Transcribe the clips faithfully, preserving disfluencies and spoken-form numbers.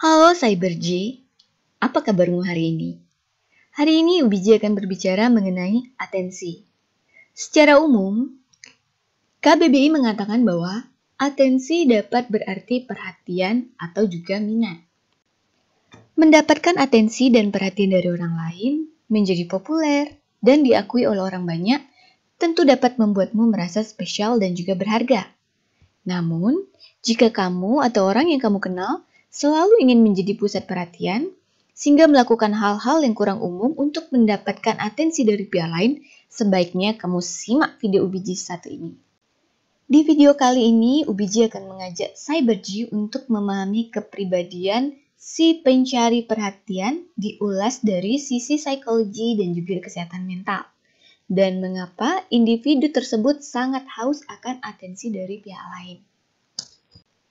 Halo Cyberji, apa kabarmu hari ini? Hari ini Ubiji akan berbicara mengenai atensi. Secara umum, K B B I mengatakan bahwa atensi dapat berarti perhatian atau juga minat. Mendapatkan atensi dan perhatian dari orang lain, menjadi populer, dan diakui oleh orang banyak, tentu dapat membuatmu merasa spesial dan juga berharga. Namun, jika kamu atau orang yang kamu kenal selalu ingin menjadi pusat perhatian, sehingga melakukan hal-hal yang kurang umum untuk mendapatkan atensi dari pihak lain, sebaiknya kamu simak video Ubiji satu ini. Di video kali ini, Ubiji akan mengajak Cyberji untuk memahami kepribadian si pencari perhatian diulas dari sisi psikologi dan juga kesehatan mental, dan mengapa individu tersebut sangat haus akan atensi dari pihak lain.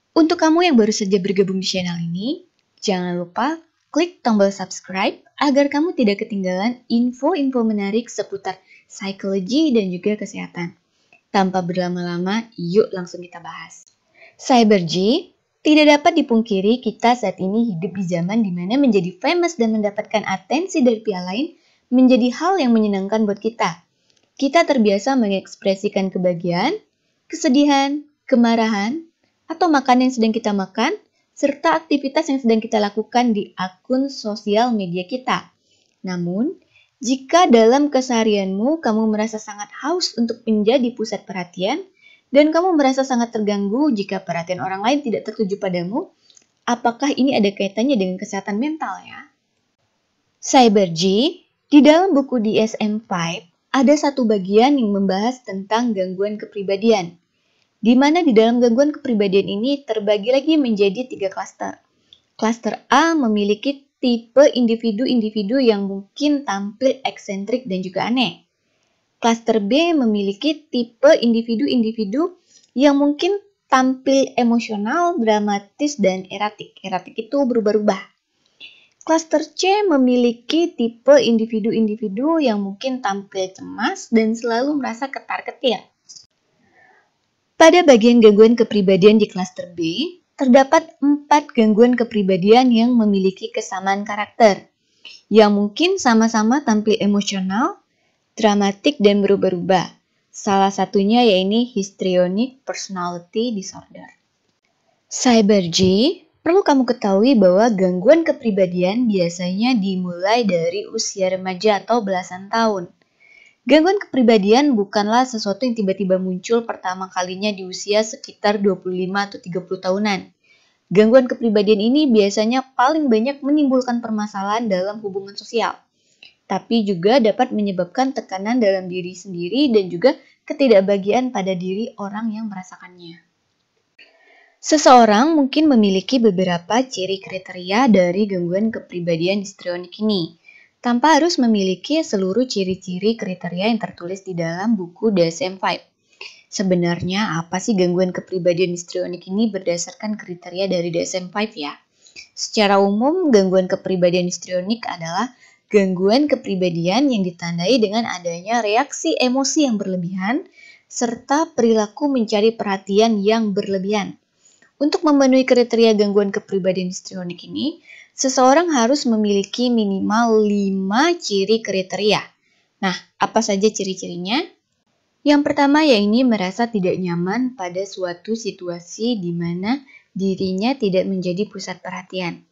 Untuk kamu yang baru saja bergabung di channel ini, jangan lupa klik tombol subscribe agar kamu tidak ketinggalan info-info menarik seputar psikologi dan juga kesehatan. Tanpa berlama-lama, yuk langsung kita bahas. Cyberji, tidak dapat dipungkiri kita saat ini hidup di zaman di mana menjadi famous dan mendapatkan atensi dari pihak lain menjadi hal yang menyenangkan buat kita. Kita terbiasa mengekspresikan kebahagiaan, kesedihan, kemarahan, atau makanan yang sedang kita makan, serta aktivitas yang sedang kita lakukan di akun sosial media kita. Namun, jika dalam keseharianmu kamu merasa sangat haus untuk menjadi pusat perhatian, dan kamu merasa sangat terganggu jika perhatian orang lain tidak tertuju padamu, apakah ini ada kaitannya dengan kesehatan mental ya? Cyberji, di dalam buku D S M five, ada satu bagian yang membahas tentang gangguan kepribadian, di mana di dalam gangguan kepribadian ini terbagi lagi menjadi tiga klaster. Klaster A memiliki tipe individu-individu yang mungkin tampil eksentrik dan juga aneh. Klaster B memiliki tipe individu-individu yang mungkin tampil emosional, dramatis, dan eratik. Eratik itu berubah-ubah. Klaster C memiliki tipe individu-individu yang mungkin tampil cemas dan selalu merasa ketar-ketir. Pada bagian gangguan kepribadian di klaster B, terdapat empat gangguan kepribadian yang memiliki kesamaan karakter, yang mungkin sama-sama tampil emosional, dramatik, dan berubah-ubah. Salah satunya yaitu Histrionic Personality Disorder. Cyberji, perlu kamu ketahui bahwa gangguan kepribadian biasanya dimulai dari usia remaja atau belasan tahun. Gangguan kepribadian bukanlah sesuatu yang tiba-tiba muncul pertama kalinya di usia sekitar dua puluh lima atau tiga puluh tahunan. Gangguan kepribadian ini biasanya paling banyak menimbulkan permasalahan dalam hubungan sosial, tapi juga dapat menyebabkan tekanan dalam diri sendiri dan juga ketidakbahagiaan pada diri orang yang merasakannya. Seseorang mungkin memiliki beberapa ciri kriteria dari gangguan kepribadian histrionik ini, tanpa harus memiliki seluruh ciri-ciri kriteria yang tertulis di dalam buku D S M five. Sebenarnya apa sih gangguan kepribadian histrionik ini berdasarkan kriteria dari D S M five ya? Secara umum, gangguan kepribadian histrionik adalah gangguan kepribadian yang ditandai dengan adanya reaksi emosi yang berlebihan serta perilaku mencari perhatian yang berlebihan. Untuk memenuhi kriteria gangguan kepribadian histrionik ini, seseorang harus memiliki minimal lima ciri kriteria. Nah, apa saja ciri-cirinya? Yang pertama yaitu merasa tidak nyaman pada suatu situasi di mana dirinya tidak menjadi pusat perhatian.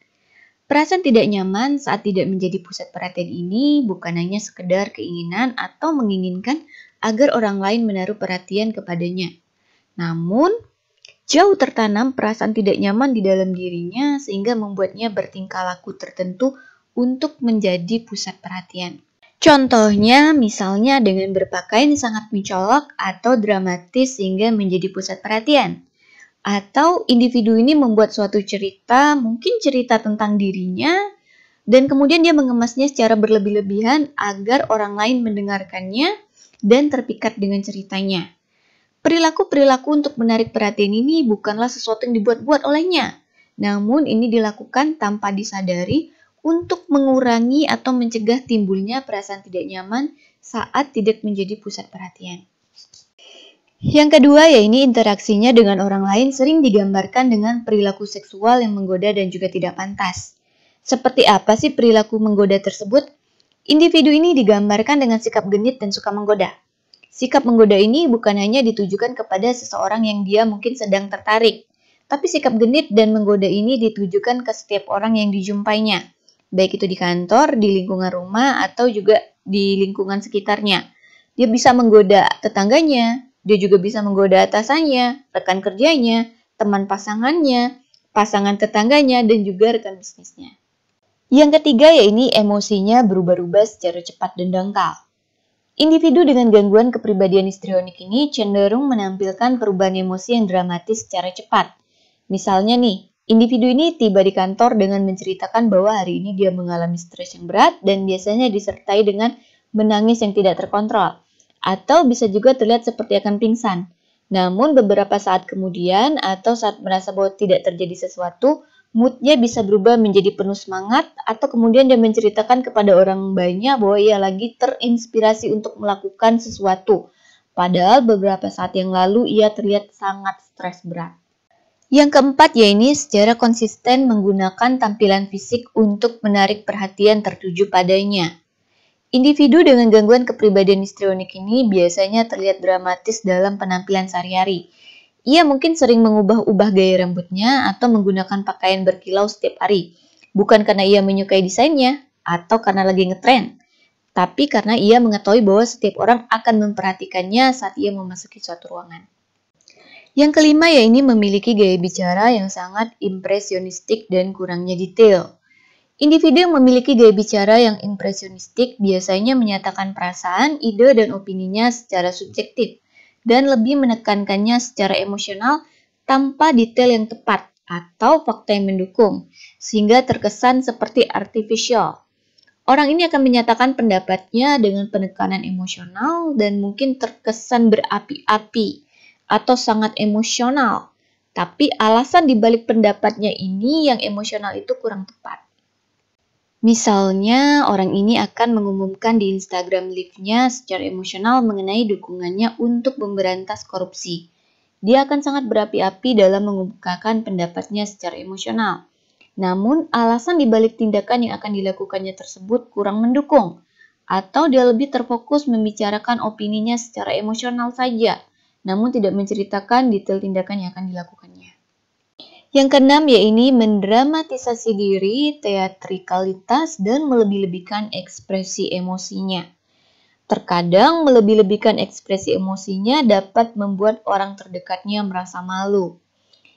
Perasaan tidak nyaman saat tidak menjadi pusat perhatian ini bukan hanya sekedar keinginan atau menginginkan agar orang lain menaruh perhatian kepadanya. Namun, jauh tertanam perasaan tidak nyaman di dalam dirinya sehingga membuatnya bertingkah laku tertentu untuk menjadi pusat perhatian. Contohnya misalnya dengan berpakaian sangat mencolok atau dramatis sehingga menjadi pusat perhatian. Atau individu ini membuat suatu cerita, mungkin cerita tentang dirinya, dan kemudian dia mengemasnya secara berlebih-lebihan agar orang lain mendengarkannya dan terpikat dengan ceritanya. Perilaku-perilaku untuk menarik perhatian ini bukanlah sesuatu yang dibuat-buat olehnya, namun ini dilakukan tanpa disadari untuk mengurangi atau mencegah timbulnya perasaan tidak nyaman saat tidak menjadi pusat perhatian. Yang kedua, ya ini interaksinya dengan orang lain sering digambarkan dengan perilaku seksual yang menggoda dan juga tidak pantas. Seperti apa sih perilaku menggoda tersebut? Individu ini digambarkan dengan sikap genit dan suka menggoda. Sikap menggoda ini bukan hanya ditujukan kepada seseorang yang dia mungkin sedang tertarik, tapi sikap genit dan menggoda ini ditujukan ke setiap orang yang dijumpainya, baik itu di kantor, di lingkungan rumah, atau juga di lingkungan sekitarnya. Dia bisa menggoda tetangganya. Dia juga bisa menggoda atasannya, rekan kerjanya, teman pasangannya, pasangan tetangganya, dan juga rekan bisnisnya. Yang ketiga, yaitu emosinya berubah-ubah secara cepat dan dangkal. Individu dengan gangguan kepribadian histrionik ini cenderung menampilkan perubahan emosi yang dramatis secara cepat. Misalnya nih, individu ini tiba di kantor dengan menceritakan bahwa hari ini dia mengalami stres yang berat dan biasanya disertai dengan menangis yang tidak terkontrol. Atau bisa juga terlihat seperti akan pingsan. Namun beberapa saat kemudian atau saat merasa bahwa tidak terjadi sesuatu, moodnya bisa berubah menjadi penuh semangat atau kemudian dia menceritakan kepada orang banyak bahwa ia lagi terinspirasi untuk melakukan sesuatu. Padahal beberapa saat yang lalu ia terlihat sangat stres berat. Yang keempat, yaitu secara konsisten menggunakan tampilan fisik untuk menarik perhatian tertuju padanya. Individu dengan gangguan kepribadian histrionik ini biasanya terlihat dramatis dalam penampilan sehari-hari. Ia mungkin sering mengubah-ubah gaya rambutnya atau menggunakan pakaian berkilau setiap hari. Bukan karena ia menyukai desainnya atau karena lagi ngetren, tapi karena ia mengetahui bahwa setiap orang akan memperhatikannya saat ia memasuki suatu ruangan. Yang kelima, yaitu memiliki gaya bicara yang sangat impresionistik dan kurangnya detail. Individu yang memiliki gaya bicara yang impresionistik biasanya menyatakan perasaan, ide, dan opininya secara subjektif dan lebih menekankannya secara emosional tanpa detail yang tepat atau fakta yang mendukung, sehingga terkesan seperti artificial. Orang ini akan menyatakan pendapatnya dengan penekanan emosional dan mungkin terkesan berapi-api atau sangat emosional, tapi alasan dibalik pendapatnya ini yang emosional itu kurang tepat. Misalnya, orang ini akan mengumumkan di Instagram live-nya secara emosional mengenai dukungannya untuk memberantas korupsi. Dia akan sangat berapi-api dalam mengumumkakan pendapatnya secara emosional. Namun, alasan dibalik tindakan yang akan dilakukannya tersebut kurang mendukung, atau dia lebih terfokus membicarakan opininya secara emosional saja, namun tidak menceritakan detail tindakan yang akan dilakukannya. Yang keenam, yaitu mendramatisasi diri, teatrikalitas, dan melebih-lebihkan ekspresi emosinya. Terkadang melebih-lebihkan ekspresi emosinya dapat membuat orang terdekatnya merasa malu.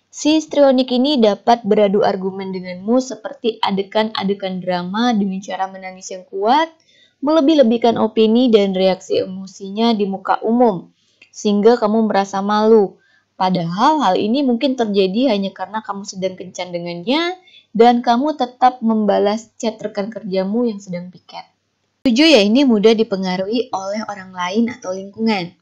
Si histrionik ini dapat beradu argumen denganmu seperti adegan-adegan drama dengan cara menangis yang kuat, melebih-lebihkan opini dan reaksi emosinya di muka umum, sehingga kamu merasa malu. Padahal hal ini mungkin terjadi hanya karena kamu sedang kencan dengannya dan kamu tetap membalas chat rekan kerjamu yang sedang piket. Tujuh, ya ini mudah dipengaruhi oleh orang lain atau lingkungan.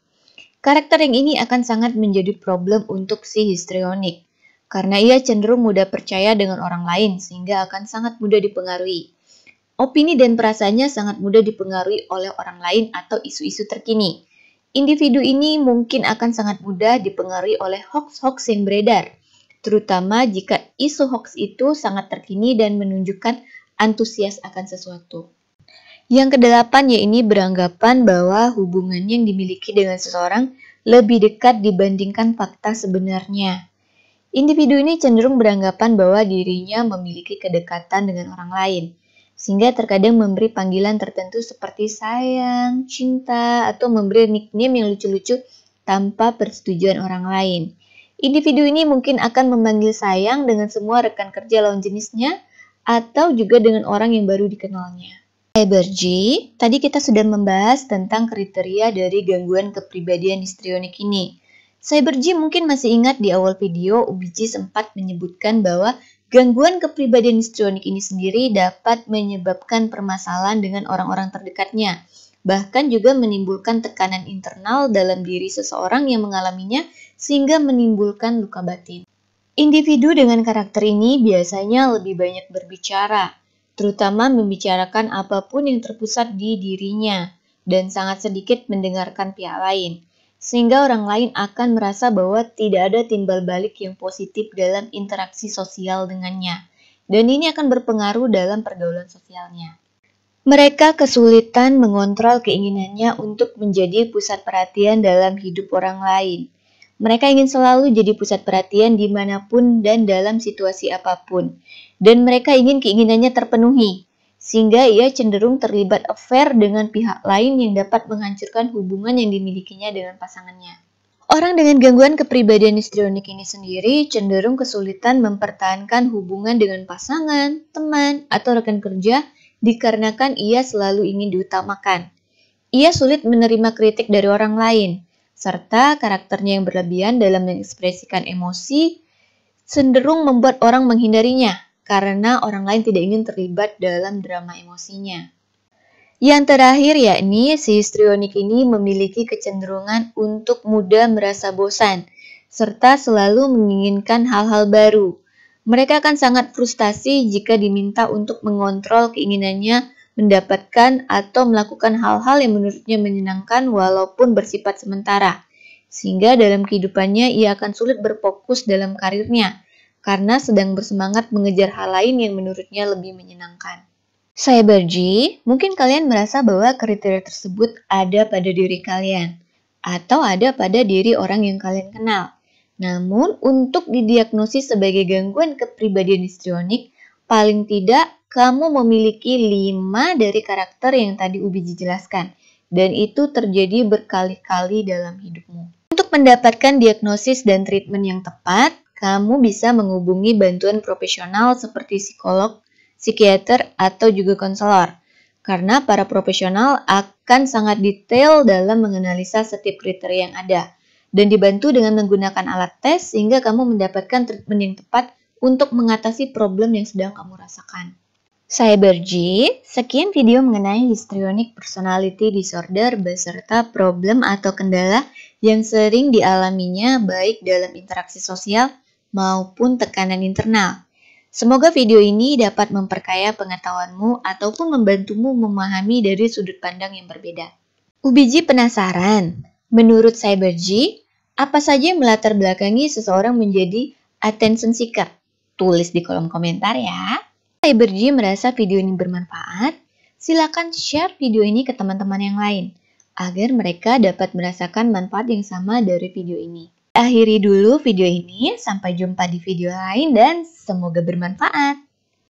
Karakter yang ini akan sangat menjadi problem untuk si histrionik karena ia cenderung mudah percaya dengan orang lain sehingga akan sangat mudah dipengaruhi. Opini dan perasaannya sangat mudah dipengaruhi oleh orang lain atau isu-isu terkini. Individu ini mungkin akan sangat mudah dipengaruhi oleh hoax-hoax yang beredar, terutama jika isu hoax itu sangat terkini dan menunjukkan antusias akan sesuatu. Yang kedelapan, yaitu beranggapan bahwa hubungan yang dimiliki dengan seseorang lebih dekat dibandingkan fakta sebenarnya. Individu ini cenderung beranggapan bahwa dirinya memiliki kedekatan dengan orang lain, sehingga terkadang memberi panggilan tertentu seperti sayang, cinta, atau memberi nickname yang lucu-lucu tanpa persetujuan orang lain. Individu ini mungkin akan memanggil sayang dengan semua rekan kerja lawan jenisnya atau juga dengan orang yang baru dikenalnya. Cyberji, tadi kita sudah membahas tentang kriteria dari gangguan kepribadian histrionik ini. Cyberji mungkin masih ingat di awal video Ubiji sempat menyebutkan bahwa gangguan kepribadian histrionik ini sendiri dapat menyebabkan permasalahan dengan orang-orang terdekatnya, bahkan juga menimbulkan tekanan internal dalam diri seseorang yang mengalaminya sehingga menimbulkan luka batin. Individu dengan karakter ini biasanya lebih banyak berbicara, terutama membicarakan apapun yang terpusat di dirinya, dan sangat sedikit mendengarkan pihak lain. sehingga orang lain akan merasa bahwa tidak ada timbal balik yang positif dalam interaksi sosial dengannya, dan ini akan berpengaruh dalam pergaulan sosialnya. Mereka kesulitan mengontrol keinginannya untuk menjadi pusat perhatian dalam hidup orang lain. Mereka ingin selalu jadi pusat perhatian dimanapun dan dalam situasi apapun, dan mereka ingin keinginannya terpenuhi, sehingga ia cenderung terlibat affair dengan pihak lain yang dapat menghancurkan hubungan yang dimilikinya dengan pasangannya. Orang dengan gangguan kepribadian histrionik ini sendiri cenderung kesulitan mempertahankan hubungan dengan pasangan, teman, atau rekan kerja dikarenakan ia selalu ingin diutamakan. Ia sulit menerima kritik dari orang lain, serta karakternya yang berlebihan dalam mengekspresikan emosi cenderung membuat orang menghindarinya, karena orang lain tidak ingin terlibat dalam drama emosinya. Yang terakhir yakni si histrionik ini memiliki kecenderungan untuk mudah merasa bosan, serta selalu menginginkan hal-hal baru. Mereka akan sangat frustasi jika diminta untuk mengontrol keinginannya mendapatkan atau melakukan hal-hal yang menurutnya menyenangkan walaupun bersifat sementara, sehingga dalam kehidupannya ia akan sulit berfokus dalam karirnya, karena sedang bersemangat mengejar hal lain yang menurutnya lebih menyenangkan. Cyberji, mungkin kalian merasa bahwa kriteria tersebut ada pada diri kalian, atau ada pada diri orang yang kalian kenal. Namun, untuk didiagnosis sebagai gangguan kepribadian histrionik, paling tidak kamu memiliki lima dari karakter yang tadi Ubiji jelaskan, dan itu terjadi berkali-kali dalam hidupmu. Untuk mendapatkan diagnosis dan treatment yang tepat, kamu bisa menghubungi bantuan profesional seperti psikolog, psikiater, atau juga konselor, karena para profesional akan sangat detail dalam menganalisa setiap kriteria yang ada, dan dibantu dengan menggunakan alat tes sehingga kamu mendapatkan treatment yang tepat untuk mengatasi problem yang sedang kamu rasakan. Cyberji, sekian video mengenai Histrionic Personality Disorder beserta problem atau kendala yang sering dialaminya baik dalam interaksi sosial maupun tekanan internal. Semoga video ini dapat memperkaya pengetahuanmu ataupun membantumu memahami dari sudut pandang yang berbeda. Ubiji penasaran, menurut Cyberji, apa saja yang melatar belakangi seseorang menjadi attention seeker? Tulis di kolom komentar ya. Cyberji merasa video ini bermanfaat, silakan share video ini ke teman-teman yang lain, agar mereka dapat merasakan manfaat yang sama dari video ini. Akhiri dulu video ini, sampai jumpa di video lain dan semoga bermanfaat.